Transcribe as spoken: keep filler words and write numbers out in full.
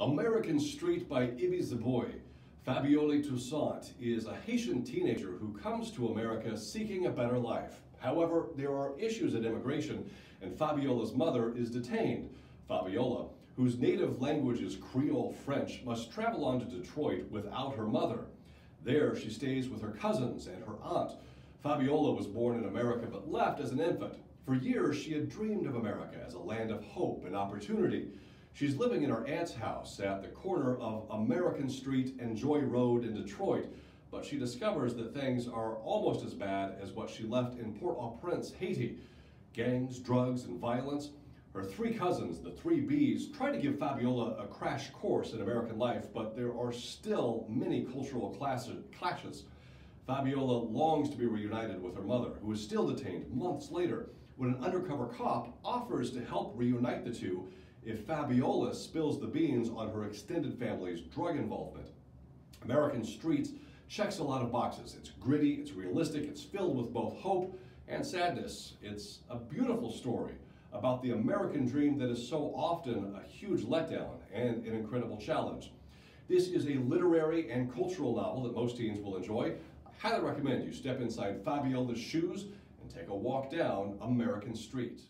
American Street by Ibi Zoboi. Fabiola Toussaint is a Haitian teenager who comes to America seeking a better life. However, there are issues at immigration, and Fabiola's mother is detained. Fabiola, whose native language is Creole French, must travel on to Detroit without her mother. There, she stays with her cousins and her aunt. Fabiola was born in America but left as an infant. For years, she had dreamed of America as a land of hope and opportunity. She's living in her aunt's house at the corner of American Street and Joy Road in Detroit, but she discovers that things are almost as bad as what she left in Port-au-Prince, Haiti. Gangs, drugs, and violence. Her three cousins, the three B's, try to give Fabiola a crash course in American life, but there are still many cultural clashes. Fabiola longs to be reunited with her mother, who is still detained months later, when an undercover cop offers to help reunite the two if Fabiola spills the beans on her extended family's drug involvement. American Streets checks a lot of boxes. It's gritty, it's realistic, it's filled with both hope and sadness. It's a beautiful story about the American dream that is so often a huge letdown and an incredible challenge. This is a literary and cultural novel that most teens will enjoy. I highly recommend you step inside Fabiola's shoes and take a walk down American Street.